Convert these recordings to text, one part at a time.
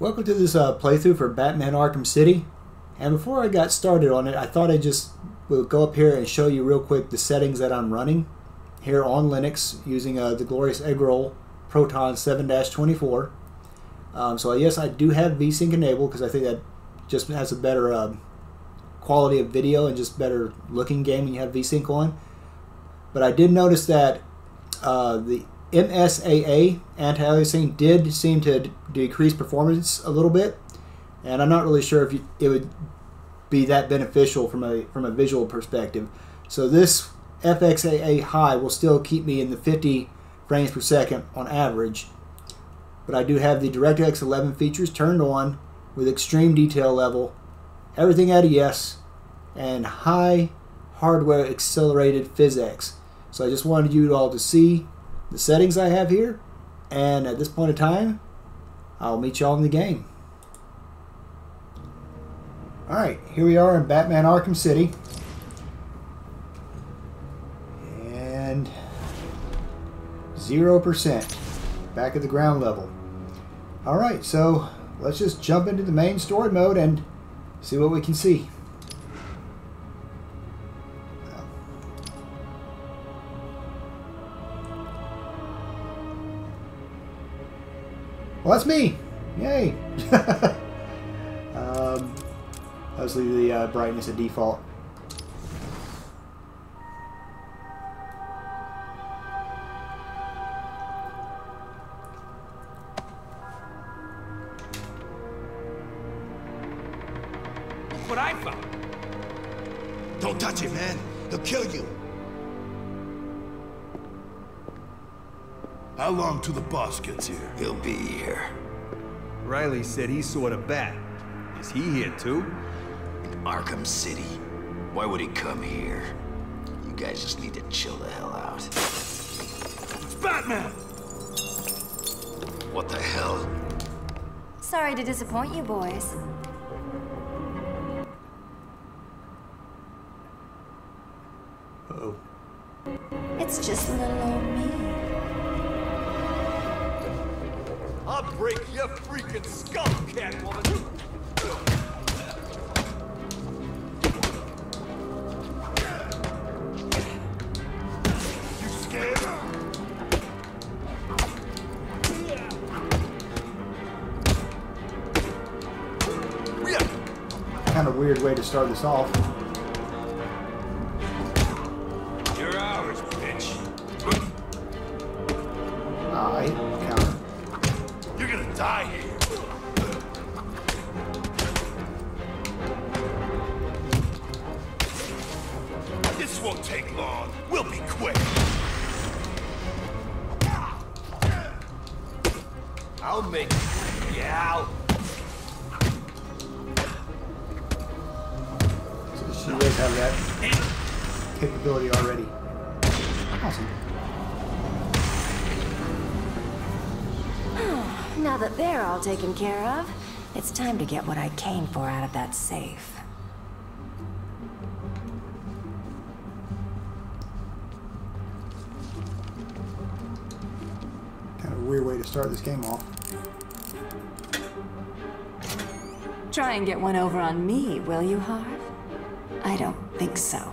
Welcome to this playthrough for Batman Arkham City. And before I got started on it, I thought I just would go up here and show you real quick the settings that I'm running here on Linux using the glorious Eggroll Proton 7-24. So yes, I do have VSync enabled because I think that just has a better quality of video and just better looking game when you have VSync on. But I did notice that the MSAA anti-aliasing did seem to decrease performance a little bit, and I'm not really sure if it would be that beneficial from a visual perspective. So this FXAA high will still keep me in the 50 frames per second on average, but I do have the DirectX 11 features turned on with extreme detail level, everything at a yes, and high hardware accelerated PhysX. So I just wanted you all to see the settings I have here, and at this point in time, I'll meet y'all in the game. Alright, here we are in Batman Arkham City. And 0%. Back at the ground level. Alright, so let's just jump into the main story mode and see what we can see. Well, that's me! Yay! Obviously the brightness at default. What I found. Don't touch it, man. He'll kill you. How long till the boss gets here? He'll be here. Riley said he saw the bat. Is he here too? In Arkham City. Why would he come here? You guys just need to chill the hell out. It's Batman! What the hell? Sorry to disappoint you boys. Uh-oh. It's just little old me. I'll break your freaking skull, Catwoman! You scared? Kind of weird way to start this off. You're ours, bitch. Aye. Die here. This won't take long. We'll be quick. I'll make you out. So she does have that capability already. Awesome. Now that they're all taken care of, it's time to get what I came for out of that safe. Kind of a weird way to start this game off. Try and get one over on me, will you, Harv? I don't think so.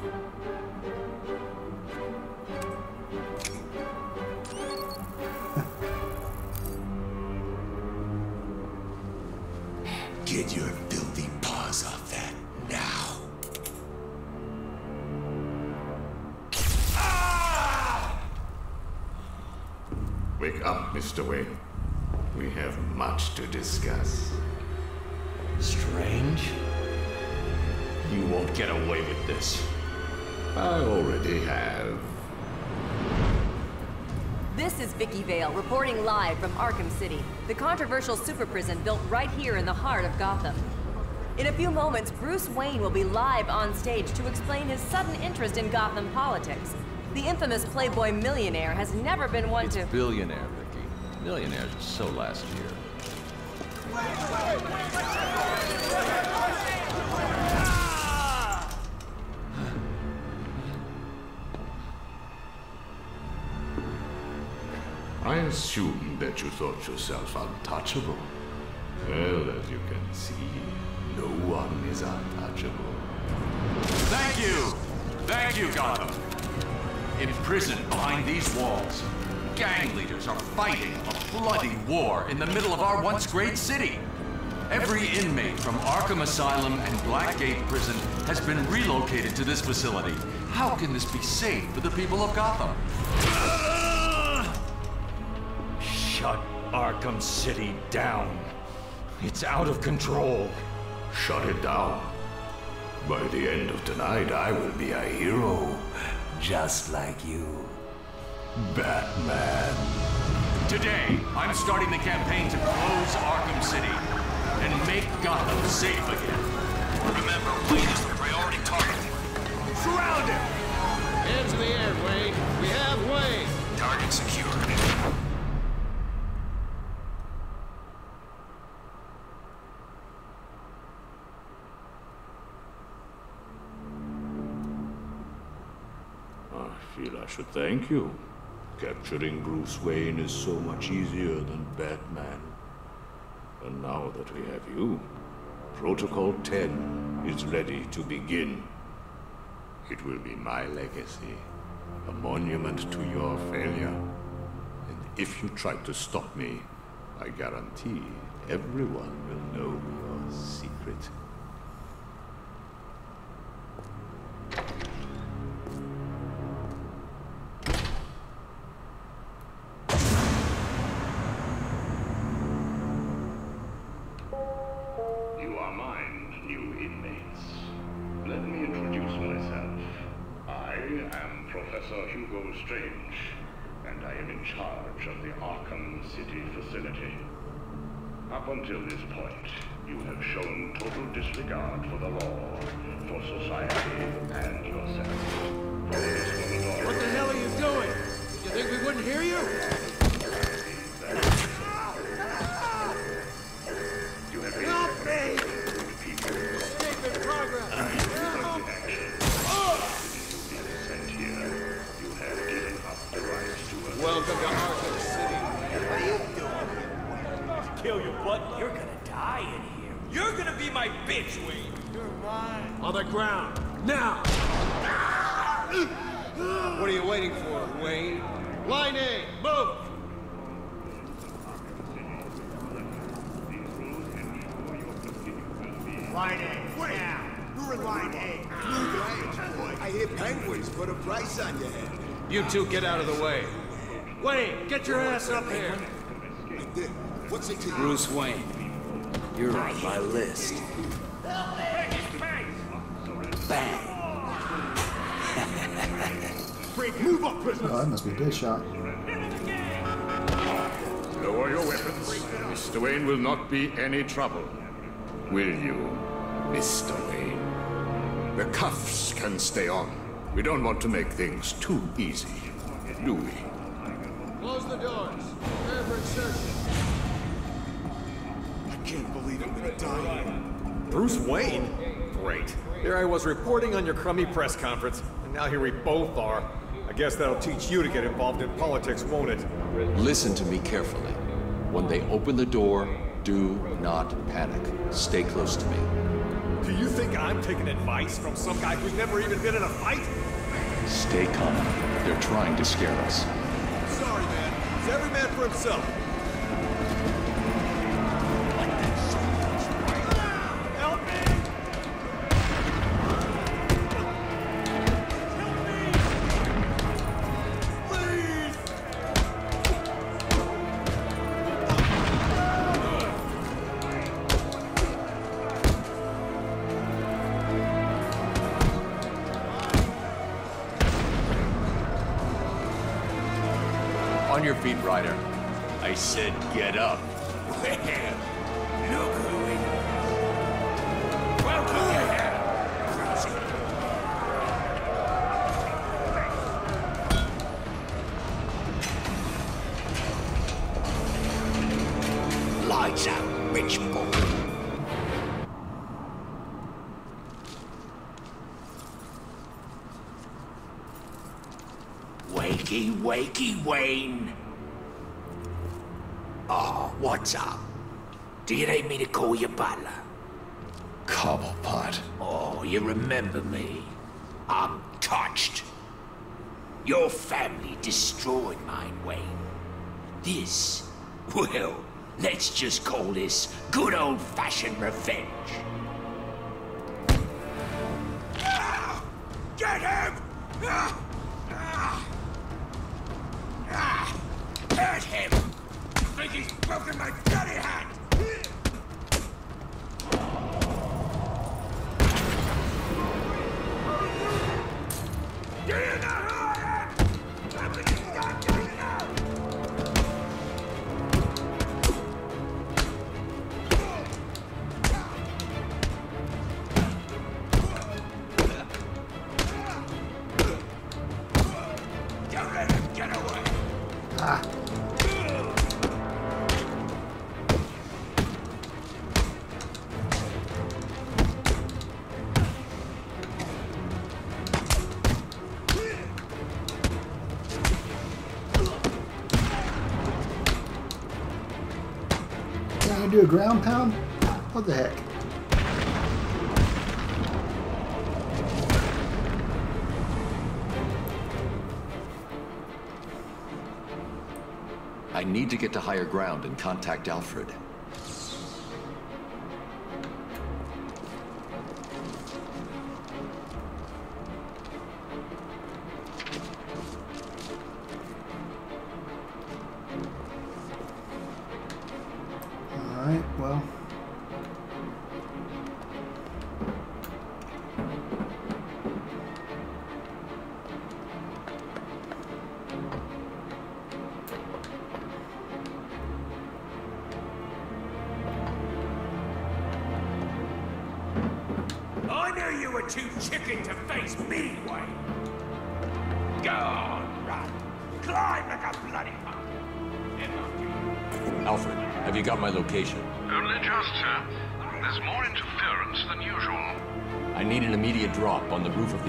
Get your filthy paws off that now. Ah! Wake up, Mr. Wayne. We have much to discuss. Strange? You won't get away with this. I already have. This is Vicki Vale, reporting live from Arkham City, the controversial super prison built right here in the heart of Gotham. In a few moments, Bruce Wayne will be live on stage to explain his sudden interest in Gotham politics. The infamous playboy millionaire has never been one to... It's billionaire, Vicki. Millionaires were so last year. I assume that you thought yourself untouchable. Well, as you can see, no one is untouchable. Thank you! Thank you, Gotham! Imprisoned behind these walls, gang leaders are fighting a bloody war in the middle of our once great city. Every inmate from Arkham Asylum and Blackgate Prison has been relocated to this facility. How can this be safe for the people of Gotham? Shut Arkham City down. It's out of control. Shut it down. By the end of tonight, I will be a hero, just like you, Batman. Today, I'm starting the campaign to close Arkham City and make Gotham safe again. Remember, Wayne is the priority target. Surround him! Hands in the air, Wayne. We have Wayne. Target secure. I feel I should thank you. Capturing Bruce Wayne is so much easier than Batman. And now that we have you, Protocol 10 is ready to begin. It will be my legacy, a monument to your failure. And if you try to stop me, I guarantee everyone will know your secret. Professor Hugo Strange, and I am in charge of the Arkham City facility. Up until this point, you have shown total disregard for the law, for society, and yourself. What the hell are you doing? Did you think we wouldn't hear you? You have been good people. Stupid progress! Welcome to Arkham City. What are you doing? To kill you, but you're gonna die in here. You're gonna be my bitch, Wayne. You're mine. On the ground, now. What are you waiting for, Wayne? Line A, move. Line A, wait. Now. You're in line A. Move it. I hear penguins put a price on your head. You two get out of the way. Wayne, get your ass up here! What's it to you? Bruce Wayne, you're on my list. Bang! Move up, prisoner! Oh, that must be Deadshot. Lower your weapons. Mr. Wayne will not be any trouble. Will you, Mr. Wayne? The cuffs can stay on. We don't want to make things too easy, do we? Close the doors. Prepare for insertion. I can't believe I'm gonna die here. Bruce Wayne? Great. There I was reporting on your crummy press conference, and now here we both are. I guess that'll teach you to get involved in politics, won't it? Listen to me carefully. When they open the door, do not panic. Stay close to me. Do you think I'm taking advice from some guy who's never even been in a fight? Stay calm. They're trying to scare us. Sorry, man. It's every man for himself. Help me! Help me! Please! On your feet, Ryder. I said get up. Well, look who it is. Welcome here. Crazy. Lights out, rich boy. Wakey, wakey, Wayne. What's up? Do you need me to call you Butler? Cobblepot. Oh, you remember me. I'm touched. Your family destroyed mine, Wayne. This, well, let's just call this good old-fashioned revenge. Get him! Hurt him! I think he's broken my bloody hand! Do you know who I am? Somebody stop doing it now! Don't let him get away! Do a ground pound? What the heck? I need to get to higher ground and contact Alfred.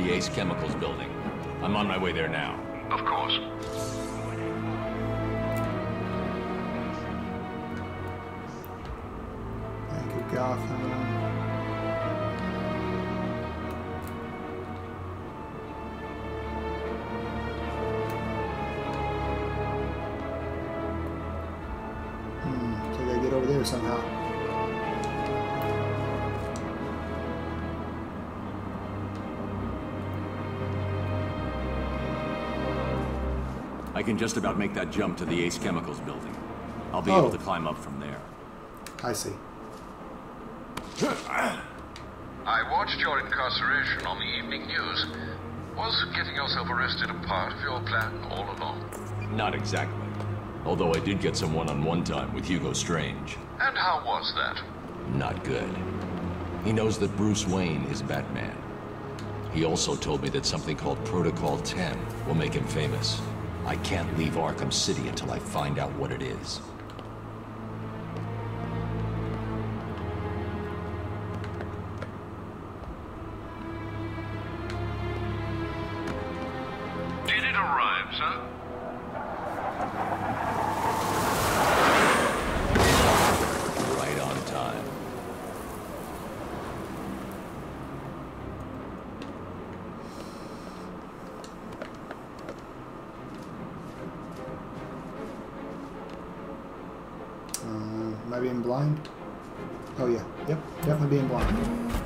Ace Chemicals building. I'm on my way there now. Of course. Thank you, Gotham. So I gotta get over there somehow. I can just about make that jump to the Ace Chemicals building. I'll be able to climb up from there. I see. I watched your incarceration on the evening news. Was getting yourself arrested a part of your plan all along? Not exactly. Although I did get some one-on-one time with Hugo Strange. And how was that? Not good. He knows that Bruce Wayne is Batman. He also told me that something called Protocol 10 will make him famous. I can't leave Arkham City until I find out what it is. Did it arrive, sir? Right on time. Being blind? Oh yeah, yep, definitely being blind.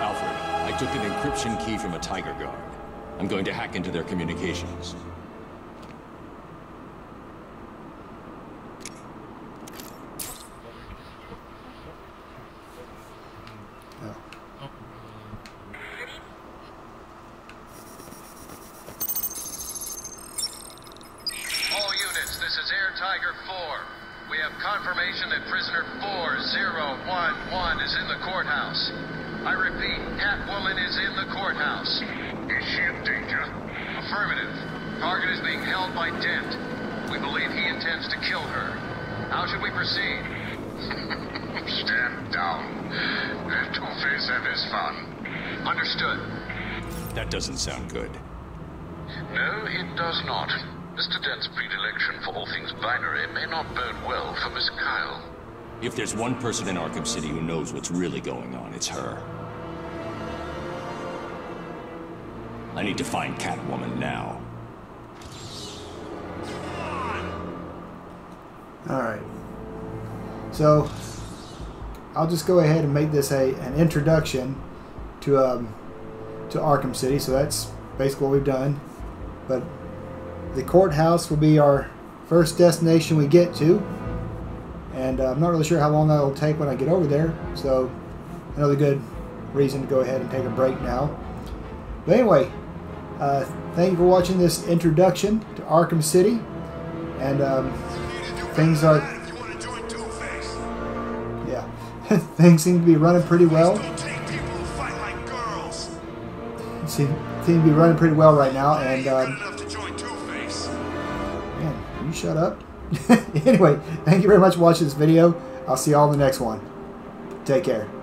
Alfred, I took an encryption key from a tiger guard. I'm going to hack into their communications. All units, this is Air Tiger 4. We have confirmation that prisoner 4011 is in the courthouse. I repeat, Catwoman is in the courthouse. Is she in danger? Affirmative. Target is being held by Dent. We believe he intends to kill her. How should we proceed? Stand down. Let Two-Face have his fun. Understood. That doesn't sound good. No, it does not. Mr. Dent's predilection for all things binary may not bode well for Miss Kyle. If there's one person in Arkham City who knows what's really going on, it's her. I need to find Catwoman now. Alright. So, I'll just go ahead and make this an introduction to Arkham City. So that's basically what we've done. But the courthouse will be our first destination we get to. And I'm not really sure how long that will take when I get over there, so another good reason to go ahead and take a break now. But anyway, thank you for watching this introduction to Arkham City, and things are, yeah, things seem to be running pretty well. Seem to be running pretty well right now, and man, will you shut up? Anyway, thank you very much for watching this video. I'll see you all in the next one. Take care.